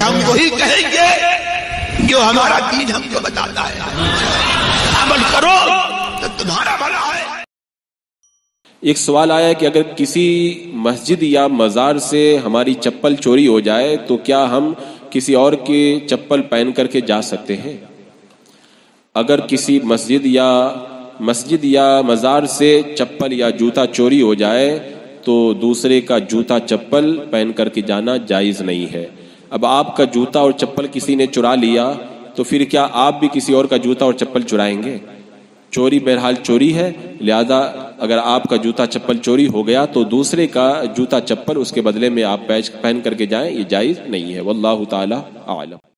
हम वही कहेंगे जो हमारा दीन हमको बताता है। अमल करो तो तुम्हारा भला है। एक सवाल आया कि अगर किसी मस्जिद या मजार से हमारी चप्पल चोरी हो जाए तो क्या हम किसी और की चप्पल पहन करके जा सकते हैं? अगर किसी मस्जिद या मजार से चप्पल या जूता चोरी हो जाए तो दूसरे का जूता चप्पल पहन करके जाना जायज़ नहीं है। अब आपका जूता और चप्पल किसी ने चुरा लिया तो फिर क्या आप भी किसी और का जूता और चप्पल चुराएंगे? चोरी बहरहाल चोरी है, लिहाजा अगर आपका जूता चप्पल चोरी हो गया तो दूसरे का जूता चप्पल उसके बदले में आप पैच पहन करके जाएं, ये जायज़ नहीं है। वल्लाहु ताला आलम।